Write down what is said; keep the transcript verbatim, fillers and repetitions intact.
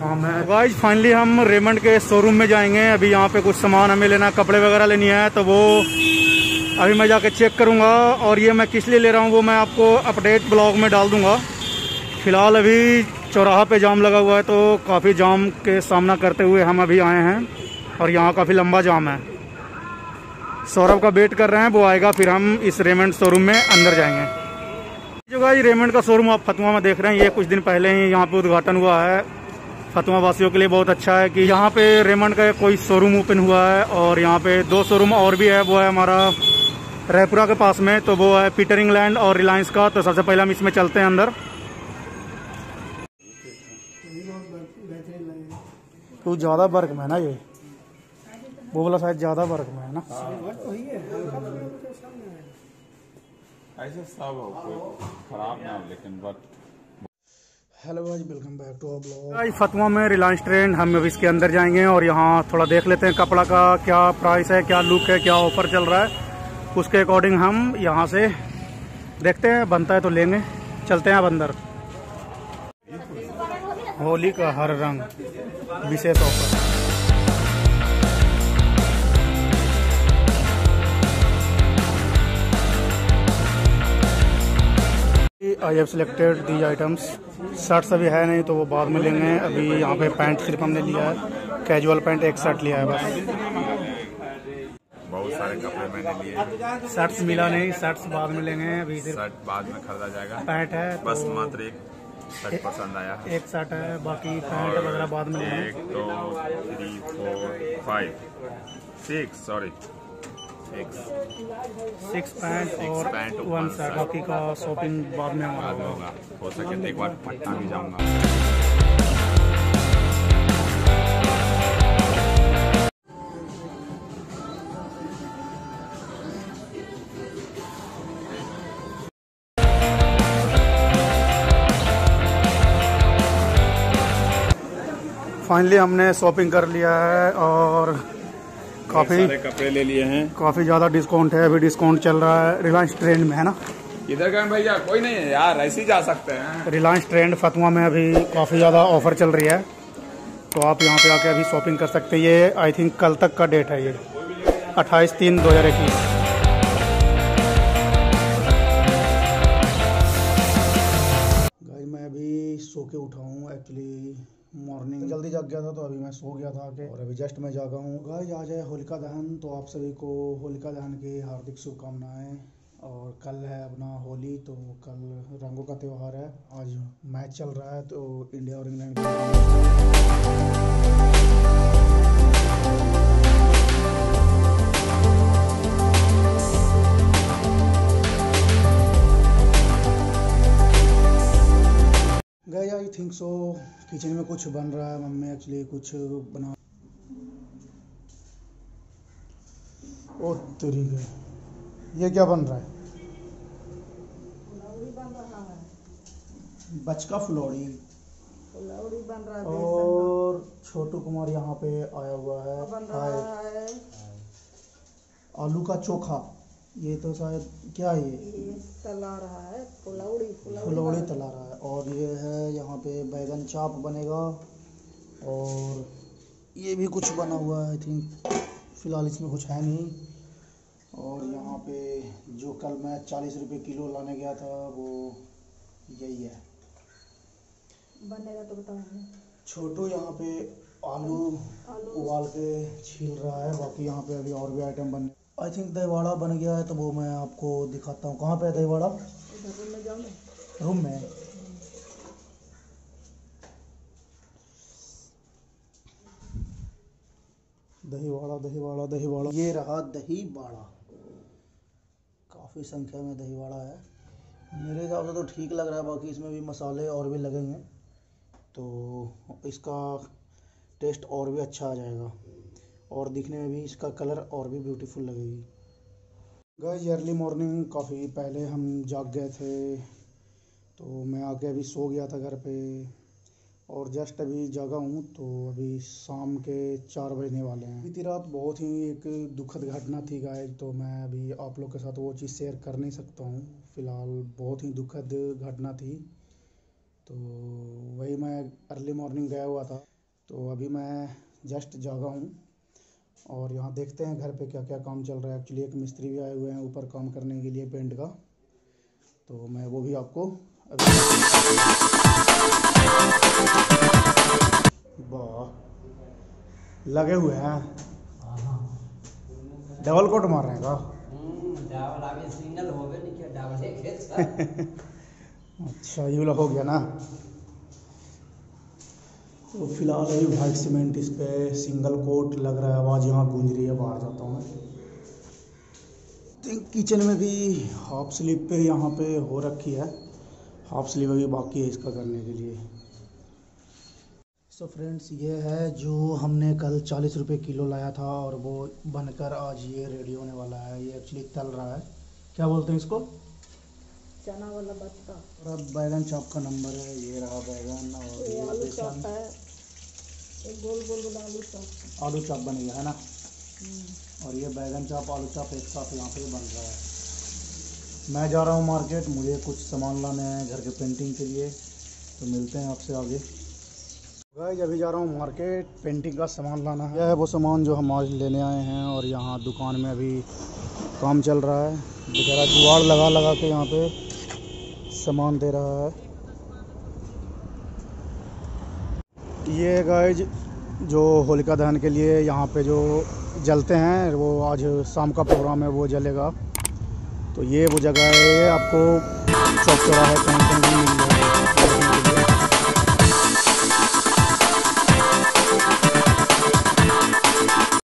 काम है। Guys finally हम रेमंड के शोरूम में जाएंगे। अभी यहाँ पे कुछ सामान हमें लेना, कपड़े वगैरह लेनी है, तो वो अभी मैं जाके चेक करूँगा। और ये मैं किस लिए ले रहा हूँ वो मैं आपको अपडेट ब्लॉग में डाल दूँगा। फिलहाल अभी चौराहा पे जाम लगा हुआ है, तो काफ़ी जाम के सामना करते हुए हम अभी आए हैं और यहाँ काफ़ी लंबा जाम है। सौरभ का वेट कर रहे हैं, वो आएगा फिर हम इस रेमंड शोरूम में अंदर जाएंगे। जो भाई रेमंड का शोरूम आप फतुआ में देख रहे हैं, ये कुछ दिन पहले ही यहाँ पे उद्घाटन हुआ है। फतुआ वासियों के लिए बहुत अच्छा है कि यहाँ पे रेमंड का कोई शोरूम ओपन हुआ है। और यहाँ पे दो शोरूम और भी है, वो है हमारा रायपुरा के पास में, तो वो है पीटर इंग्लैंड और रिलायंस का। तो सबसे पहले हम इसमें चलते हैं अंदर। तो ज़्यादा बर्क में है ना, ये वो वाला शायद ज़्यादा बर्क में है ना। Hello guys, welcome back to our blog. Fatuha में रिलायंस ट्रेंड, हम अभी इसके अंदर जाएंगे और यहाँ थोड़ा देख लेते हैं कपड़ा का क्या प्राइस है, क्या लुक है, क्या ऑफर चल रहा है। उसके अकॉर्डिंग हम यहाँ से देखते हैं, बनता है तो लेंगे। चलते हैं आप अंदर। होली का हर रंग विशेष offer. I have selected these items. Shirts अभी है नहीं तो वो बाद में लेंगे। अभी यहाँ पे पैंट सिर्फ हमने लिया है, कैजुअल पैंट एक शर्ट लिया है बस। बहुत सारे कपड़े मैंने लिए, शर्ट्स मिला नहीं, शर्ट्स बाद में लेंगे। अभी शर्ट बाद में खरीदा जाएगा, पैंट है बस मात्र एक शर्ट पसंद आया, एक शर्ट है, बाकी पैंट वगैरह बाद में। एक दो three four five six sorry six pant और वन शर्ट, बाकी का शॉपिंग बाद में होगा। हो सके तो एक बार पटना भी जाऊँगा। फाइनली हमने शॉपिंग कर लिया है और काफ़ी कपड़े ले लिए हैं। काफ़ी ज़्यादा डिस्काउंट है, अभी डिस्काउंट चल रहा है रिलायंस ट्रेंड में है ना। इधर का भैया कोई नहीं है यार, ऐसे ही जा सकते हैं। रिलायंस ट्रेंड फतुआ में अभी काफ़ी ज़्यादा ऑफर चल रही है, तो आप यहाँ पे आके अभी शॉपिंग कर सकते हैं। ये आई थिंक कल तक का डेट है, ये अट्ठाईस तीन दो हज़ार इक्कीस मैं अभी सो के उठा हूँ। एक्चुअली मॉर्निंग जल्दी जाग गया था, तो अभी मैं सो गया था के और अभी जस्ट मैं जागा हूँ। गाइस आज है होलिका दहन, तो आप सभी को होलिका दहन की हार्दिक शुभकामनाएं। और कल है अपना होली, तो कल रंगों का त्यौहार है। आज मैच चल रहा है तो इंडिया और England guys. I think so kitchen में कुछ बन रहा है, मम्मी एक्चुअली कुछ बना। ओ तेरी गए, ये क्या बन रहा है? बचका फ्लोरी बन रहा है। और छोटू कुमार यहाँ पे आया हुआ है, बन रहा है। आलू का चोखा, ये तो शायद क्या है, ये तला रहा है, फुलौड़ी फुलौड़ी तला रहा है। और ये है यहाँ पे बैगन चाप बनेगा, और ये भी कुछ बना हुआ है। आई थिंक फ़िलहाल इसमें कुछ है नहीं। और यहाँ पे जो कल मैं चालीस रुपये किलो लाने गया था वो यही है, बनेगा तो बताऊंगा। छोटू यहाँ पे आलू उबाल के छील रहा है, बाकी यहाँ पे अभी और भी आइटम बने। आई थिंक दही वड़ा बन गया है, तो वो मैं आपको दिखाता हूँ। कहाँ पे है दही वड़ा? रूम में। दही वड़ा दही वड़ा दही वड़ा ये रहा दही वड़ा। काफ़ी संख्या में दही वड़ा है, मेरे हिसाब से तो ठीक लग रहा है। बाकी इसमें भी मसाले और भी लगेंगे, तो इसका टेस्ट और भी अच्छा आ जाएगा और दिखने में भी इसका कलर और भी ब्यूटीफुल लगेगी। गाइस अर्ली मॉर्निंग काफ़ी पहले हम जाग गए थे, तो मैं आके अभी सो गया था घर पे और जस्ट अभी जागा हूँ। तो अभी शाम के चार बजने वाले हैं। बीती रात बहुत ही एक दुखद घटना थी गाइस, तो मैं अभी आप लोग के साथ वो चीज़ शेयर कर नहीं सकता हूँ। फ़िलहाल बहुत ही दुखद घटना थी, तो वही मैं अर्ली मॉर्निंग गया हुआ था, तो अभी मैं जस्ट जागा हूँ और यहाँ देखते हैं घर पे क्या क्या काम चल रहा है। एक्चुअली एक मिस्त्री भी आए हुए हैं ऊपर काम करने के लिए पेंट का, तो मैं वो भी आपको अभी लगे हुए हैं। डबल कोट मार रहे हैं का सिंगल हो गए अच्छा यूँ हो गया ना। तो फिलहाल अभी वाइट सीमेंट इस पे सिंगल कोट लग रहा है। आवाज़ यहाँ गूंज रही है, बाहर जाता हूँ मैं। किचन में भी हाफ स्लीव पे यहाँ पे हो रखी है, हाफ स्लीव अभी बाकी है इसका करने के लिए। सो so फ्रेंड्स, ये है जो हमने कल चालीस रुपये किलो लाया था और वो बनकर आज ये रेडी होने वाला है। ये एक्चुअली तल रहा है, क्या बोलते हैं इसको, चना वाला बत्ता। और अब बैगन चॉप का नंबर है, ये रहा बैगन और ये आलू चॉप है, एक गोल गोल गोल आलू चॉप आलू चॉप बन गया है ना। और ये बैगन चॉप आलू चॉप एक साथ यहाँ पे बन रहा है। मैं जा रहा हूँ मार्केट, मुझे कुछ सामान लाने हैं घर के पेंटिंग के लिए, तो मिलते हैं आपसे आगे। गाइस, अभी जा रहा हूँ मार्केट, पेंटिंग का सामान लाना है। यह है वो सामान जो हम आज लेने आए हैं और यहाँ दुकान में अभी काम चल रहा है। बेचारा जुगाड़ लगा लगा के यहाँ पे सामान दे रहा है। ये गाइज जो होलिका दहन के लिए यहाँ पे जो जलते हैं वो आज शाम का प्रोग्राम है, वो जलेगा। तो ये वो जगह है, आपको चौक चौराहे मिल जाएगा।